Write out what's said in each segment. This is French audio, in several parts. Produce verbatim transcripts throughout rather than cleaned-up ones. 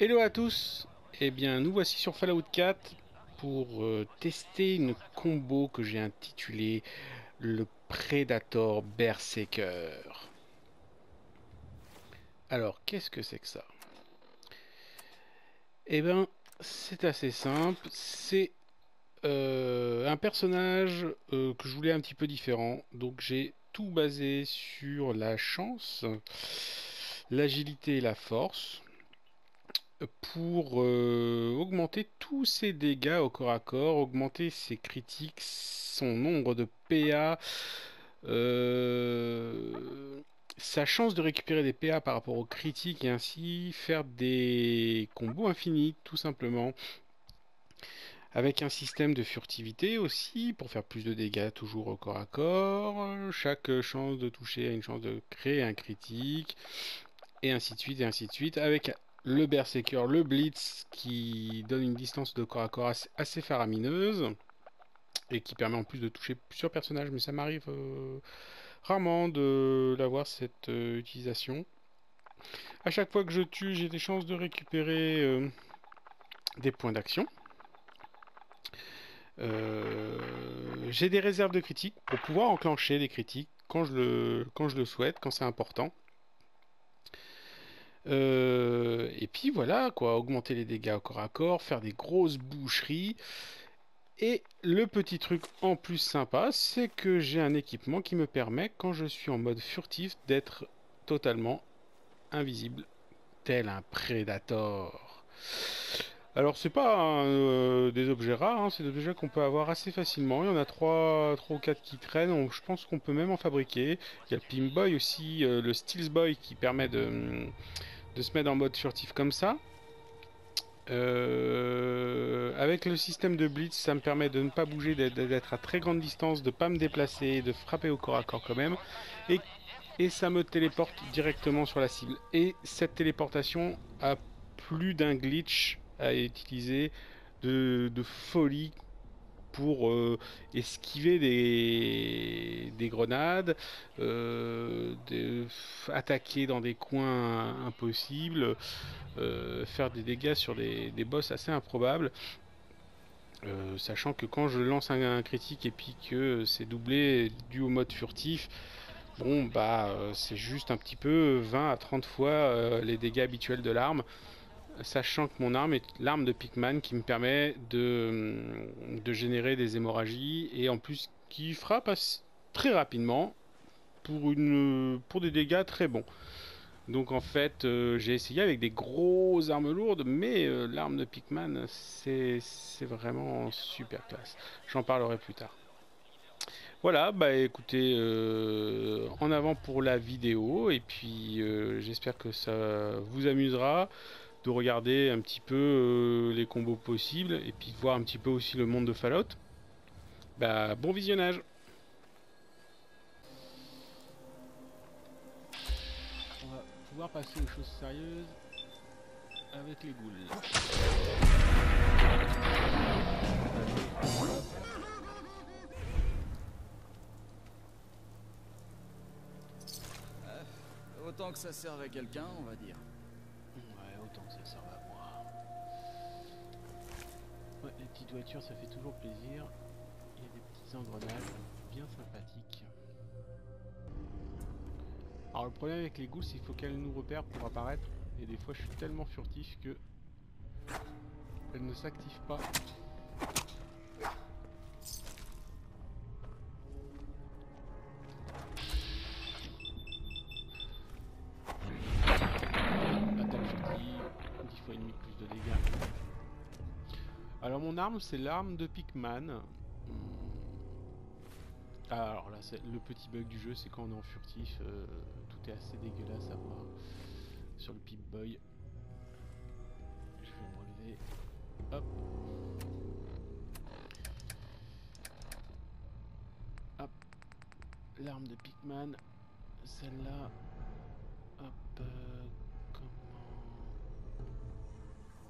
Hello à tous, eh bien nous voici sur Fallout quatre pour euh, tester une combo que j'ai intitulée le Predator Berserker. Alors qu'est-ce que c'est que ça? Eh bien c'est assez simple, c'est euh, un personnage euh, que je voulais un petit peu différent, donc j'ai tout basé sur la chance, l'agilité et la force, pour euh, augmenter tous ses dégâts au corps à corps, augmenter ses critiques, son nombre de P A, euh, sa chance de récupérer des P A par rapport aux critiques, et ainsi faire des combos infinis, tout simplement. Avec un système de furtivité aussi, pour faire plus de dégâts toujours au corps à corps, chaque chance de toucher a une chance de créer un critique, et ainsi de suite, et ainsi de suite, avec le Berserker, le Blitz, qui donne une distance de corps à corps assez faramineuse et qui permet en plus de toucher plusieurs personnages, mais ça m'arrive euh, rarement de l'avoir cette euh, utilisation. À chaque fois que je tue, j'ai des chances de récupérer euh, des points d'action. Euh, j'ai des réserves de critiques pour pouvoir enclencher des critiques quand je le, quand je le souhaite, quand c'est important. Euh, et puis voilà quoi, augmenter les dégâts au corps à corps, faire des grosses boucheries. Et le petit truc en plus sympa, c'est que j'ai un équipement qui me permet, quand je suis en mode furtif, d'être totalement invisible, tel un prédator. Alors c'est pas un, euh, des objets rares, hein, c'est des objets qu'on peut avoir assez facilement. Il y en a trois, trois ou quatre qui traînent, on, je pense qu'on peut même en fabriquer. Il y a le Pip-Boy aussi, euh, le Stealth Boy qui permet de, de se mettre en mode furtif comme ça. Euh, avec le système de Blitz, ça me permet de ne pas bouger, d'être à très grande distance, de ne pas me déplacer, de frapper au corps à corps quand même. Et, et ça me téléporte directement sur la cible. Et cette téléportation a plus d'un glitch à utiliser de, de folie pour euh, esquiver des, des grenades, euh, de, attaquer dans des coins impossibles, euh, faire des dégâts sur des, des boss assez improbables, euh, sachant que quand je lance un, un critique et puis que c'est doublé dû au mode furtif, bon bah c'est juste un petit peu vingt à trente fois euh, les dégâts habituels de l'arme. Sachant que mon arme est l'arme de Pickman qui me permet de, de générer des hémorragies et en plus qui frappe très rapidement pour, une, pour des dégâts très bons. Donc en fait euh, j'ai essayé avec des grosses armes lourdes, mais euh, l'arme de Pickman c'est vraiment super classe. J'en parlerai plus tard. Voilà, bah écoutez, euh, en avant pour la vidéo et puis euh, j'espère que ça vous amusera. De regarder un petit peu euh, les combos possibles et puis de voir un petit peu aussi le monde de Fallout. Bah bon visionnage. On va pouvoir passer aux choses sérieuses avec les ghouls. Euh, autant que ça serve à quelqu'un, on va dire. Ouais, autant que ça serve à moi. Ouais, les petites voitures, ça fait toujours plaisir. Il y a des petits engrenages bien sympathiques. Alors le problème avec les ghouls, c'est qu'il faut qu'elles nous repèrent pour apparaître. Et des fois, je suis tellement furtif que elles ne s'activent pas. Alors mon arme, c'est l'arme de Pickman. Alors là, c'est le petit bug du jeu, c'est quand on est en furtif, euh, tout est assez dégueulasse à voir sur le Pip-Boy. Je vais me relever. Hop. Hop. L'arme de Pickman, celle-là. Hop. Euh, comment...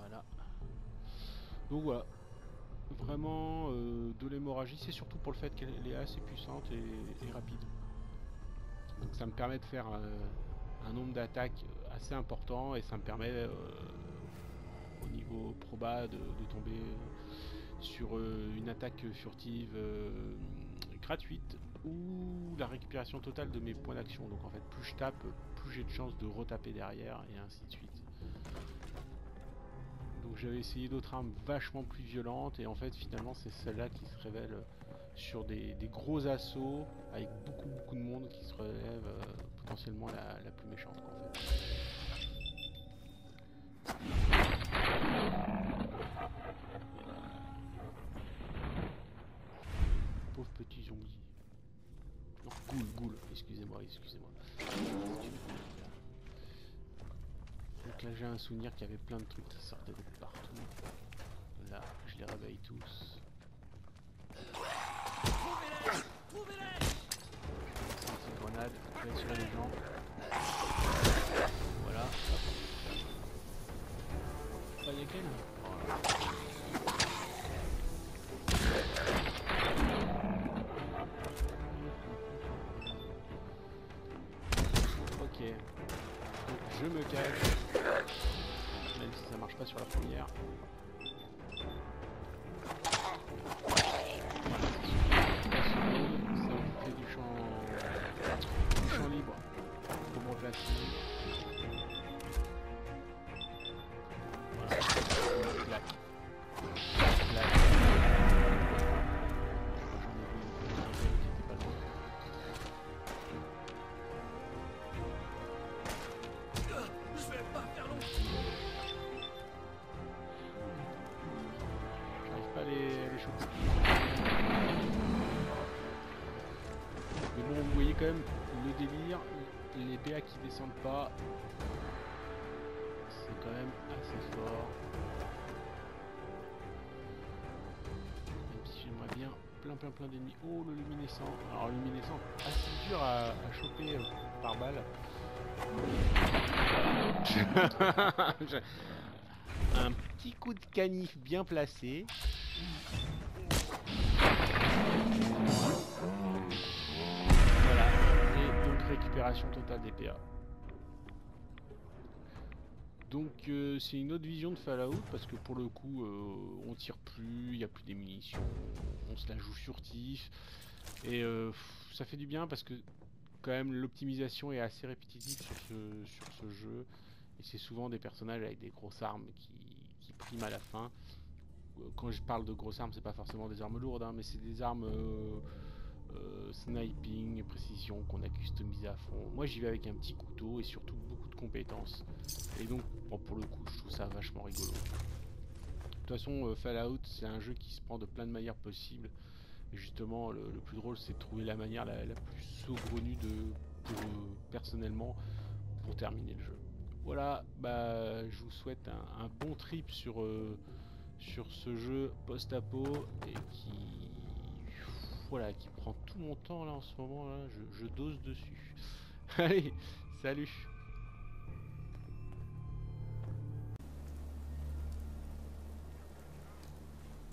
Voilà. Donc voilà, vraiment euh, de l'hémorragie, c'est surtout pour le fait qu'elle est assez puissante et, et rapide. Donc ça me permet de faire euh, un nombre d'attaques assez important et ça me permet euh, au niveau proba de, de tomber sur euh, une attaque furtive euh, gratuite ou la récupération totale de mes points d'action. Donc en fait, plus je tape, plus j'ai de chances de retaper derrière et ainsi de suite. Donc j'avais essayé d'autres armes vachement plus violentes et en fait finalement c'est celle-là qui se révèle sur des, des gros assauts avec beaucoup beaucoup de monde qui se relève euh, potentiellement la, la plus méchante en fait. Pauvre petit zombie. Non, ghoul, ghoul, excusez-moi, excusez-moi. Donc là j'ai un souvenir qu'il y avait plein de trucs qui sortaient de partout. Là, je les réveille tous. Petite grenade, je vais tirer les gens. Voilà. Pas lesquels ? Ok, donc je me cache, même si ça marche pas sur la première. Ça vous fait du champ, du champ libre pour me replacer. Voilà. Le délire, les P A qui descendent pas, c'est quand même assez fort. Même si j'aimerais bien plein plein plein d'ennemis. Oh, le luminescent. Alors le luminescent, assez dur à, à choper euh, par balle. Un petit coup de canif bien placé. Récupération totale des P A. Donc euh, c'est une autre vision de Fallout parce que pour le coup euh, on tire plus, il n'y a plus des munitions, on se la joue furtif et euh, ça fait du bien parce que quand même l'optimisation est assez répétitive sur ce, sur ce jeu et c'est souvent des personnages avec des grosses armes qui, qui priment à la fin. Quand je parle de grosses armes, c'est pas forcément des armes lourdes hein, mais c'est des armes euh, Euh, sniping, précision qu'on a customisé à fond. Moi j'y vais avec un petit couteau et surtout beaucoup de compétences. Et donc bon, pour le coup je trouve ça vachement rigolo. De toute façon euh, Fallout c'est un jeu qui se prend de plein de manières possibles. Et justement le, le plus drôle c'est de trouver la manière la, la plus saugrenue de, pour, euh, personnellement pour terminer le jeu. Voilà, bah je vous souhaite un, un bon trip sur, euh, sur ce jeu post-apo et qui... Voilà, qui prend tout mon temps là en ce moment, là, je, je dose dessus. Allez, salut!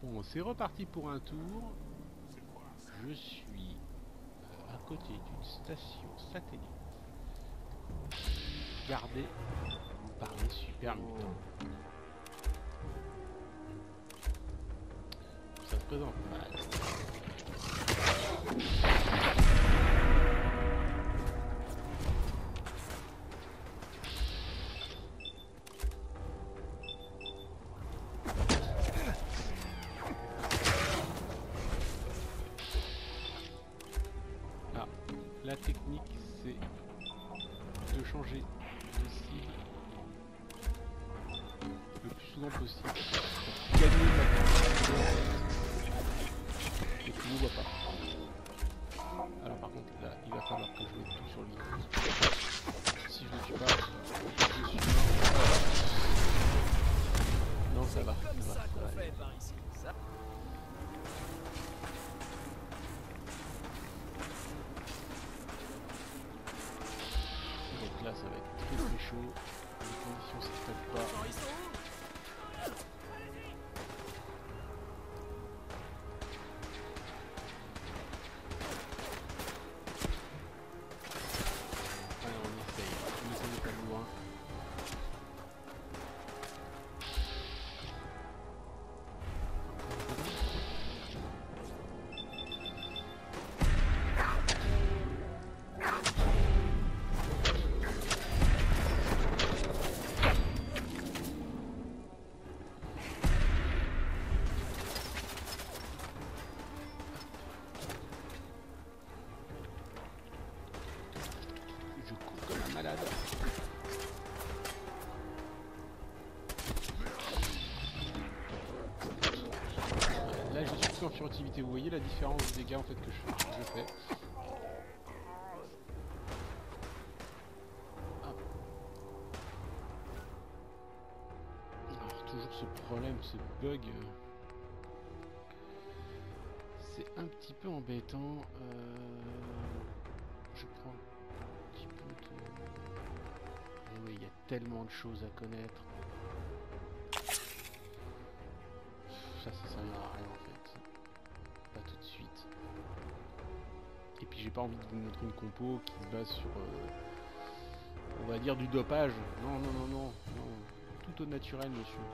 Bon, c'est reparti pour un tour. Je suis à côté d'une station satellite gardée par les super mutants. Ça se présente mal. Ah, la technique c'est de changer de cible le plus souvent possible pour gagner la... et que je ne vois pas. Alors par contre là il va falloir que je mette tout sur lui. Si je le tue pas, je suis mort. Non ça va, ça va, ça va aller. Donc là ça va être très très chaud. Les conditions ça se passe pas. en furtivité. Vous voyez la différence des dégâts en fait que je, que je fais. Alors toujours ce problème, ce bug. C'est un petit peu embêtant. Euh... Je prends un petit peu de... Oui, il y a tellement de choses à connaître. Ça, ça servira à rien en fait. Pas tout de suite. Et puis j'ai pas envie de vous montrer une compo qui se base sur, euh, on va dire, du dopage. Non, non, non, non, non. Tout au naturel, monsieur.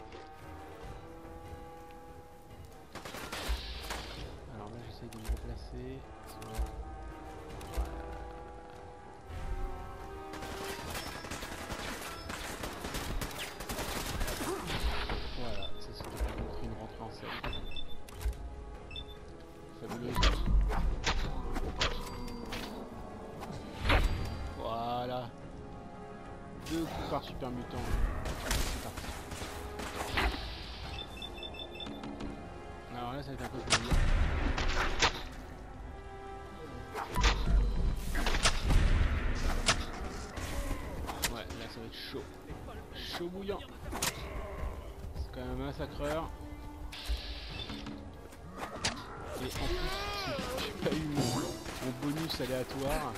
Alors là, j'essaye de me replacer. Super mutant. C'est parti. Alors là ça va être un peu plus dur. Ouais, là ça va être chaud. Chaud bouillant. C'est quand même un massacreur. Et en plus, j'ai pas eu mon, mon bonus aléatoire.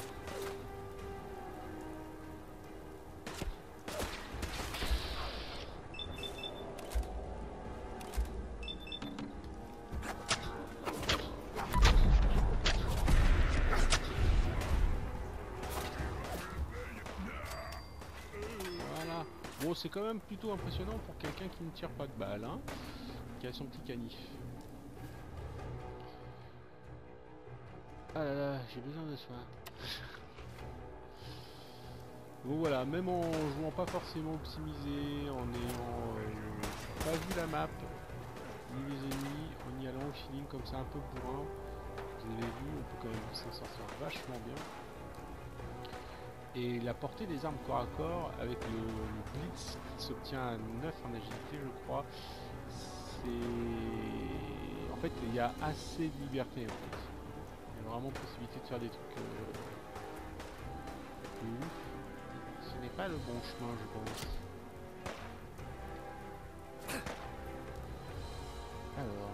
C'est quand même plutôt impressionnant pour quelqu'un qui ne tire pas de balle, hein, qui a son petit canif. Ah là là, j'ai besoin de soins. Bon voilà, même en jouant pas forcément optimisé, en ayant euh, pas vu la map, ni les ennemis, en y allant au feeling comme ça un peu bourrin, vous avez vu, on peut quand même s'en sortir vachement bien. Et la portée des armes corps à corps avec le, le Blitz qui s'obtient à neuf en agilité je crois, c'est... En fait il y a assez de liberté en fait. Il y a vraiment possibilité de faire des trucs... Euh... Mmh. Ce n'est pas le bon chemin je pense. Alors...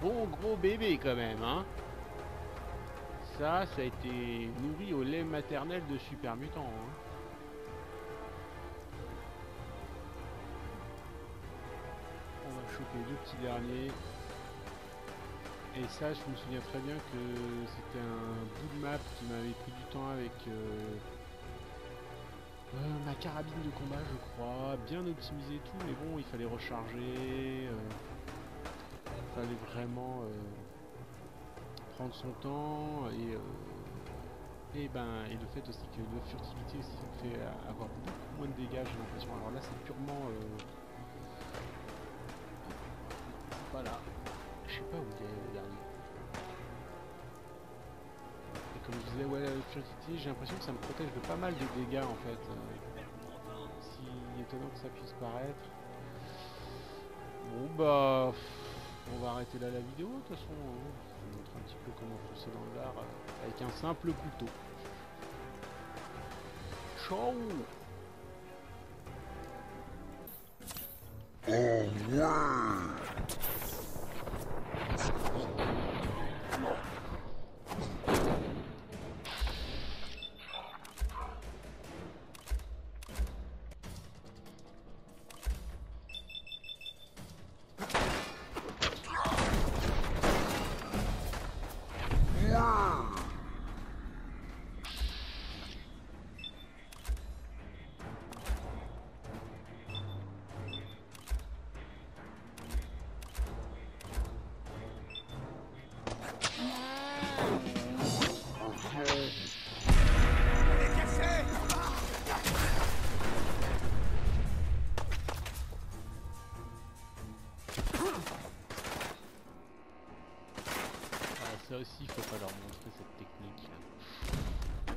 Bon gros bébé quand même, hein. Ça, ça a été nourri au lait maternel de super mutant. Hein. On va choper deux petits derniers. Et ça, je me souviens très bien que c'était un bout de map qui m'avait pris du temps avec euh, euh, ma carabine de combat, je crois. Bien optimisé tout, mais bon, il fallait recharger. Euh, fallait vraiment euh, prendre son temps et, euh, et ben et le fait aussi que la furtivité aussi fait avoir beaucoup moins de dégâts j'ai l'impression. Alors là c'est purement euh... voilà. Je sais pas où il y a le dernier. Et comme je disais ouais la furtivité j'ai l'impression que ça me protège de pas mal de dégâts en fait. Euh, si étonnant que ça puisse paraître. Bon bah. On va arrêter là la vidéo, de toute façon, je vous montre un petit peu comment foncer dans le lard avec un simple couteau. Ciao. Oh ouais. aussi, il faut pas leur montrer cette technique là.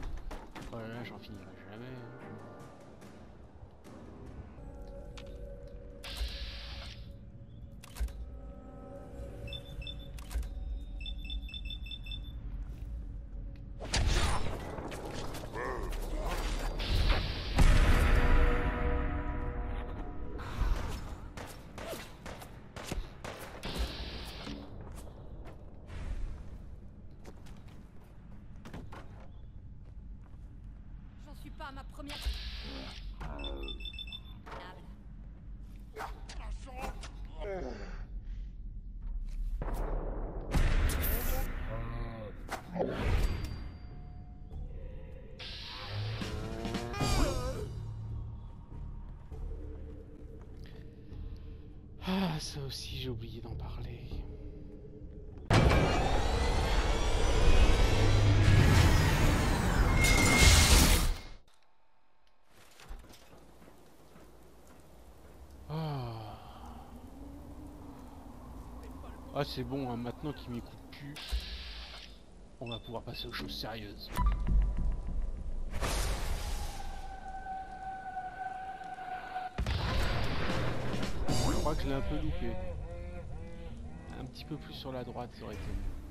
Oh là là, j'en finirai jamais. Pas ma première. Ah, ça aussi j'ai oublié d'en parler. Ah c'est bon, hein, maintenant qu'il m'écoute plus, on va pouvoir passer aux choses sérieuses. Je crois que je l'ai un peu loupé. Un petit peu plus sur la droite, ça aurait été mieux.